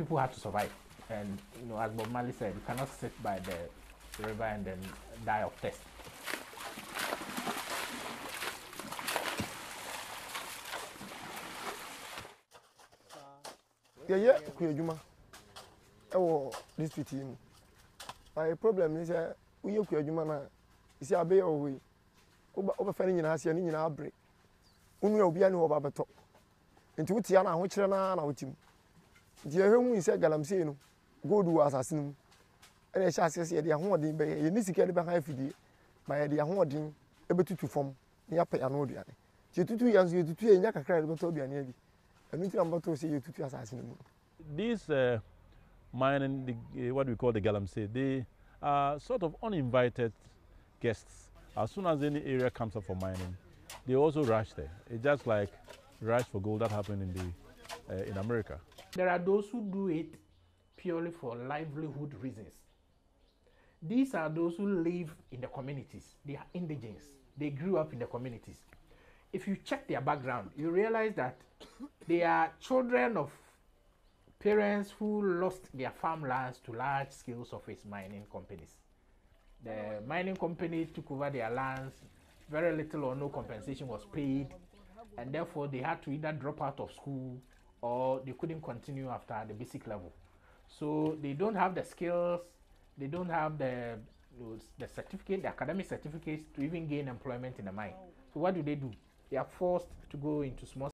people had to survive. And you know, as Bob Mali said, you cannot sit by the river and then die of thirst. Yeah, Kuyajuma. Oh, this team. My problem is that we are Kuyajuma. Is a bay away. Over Fanning and Asian in our break. Only Obiano of Abato. Into Tiana, which ran out him. Dear home, we said Galamsey, go do assassin. And I shall say, dear hoarding by a Nisica behind Fiddy, by dear hoarding, able to form near Payanodia. 2 years you to 2 years, Toby This mining, what we call the galamsey, they are sort of uninvited guests. As soon as any area comes up for mining, they also rush there. It's just like rush for gold that happened in America. There are those who do it purely for livelihood reasons. These are those who live in the communities. They are indigents. They grew up in the communities. If you check their background, you realize that they are children of parents who lost their farmlands to large-scale surface mining companies. The mining company took over their lands, very little or no compensation was paid, and therefore they had to either drop out of school or they couldn't continue after the basic level. So they don't have the skills, they don't have the certificate, the academic certificates to even gain employment in the mine. So what do? They are forced to go into small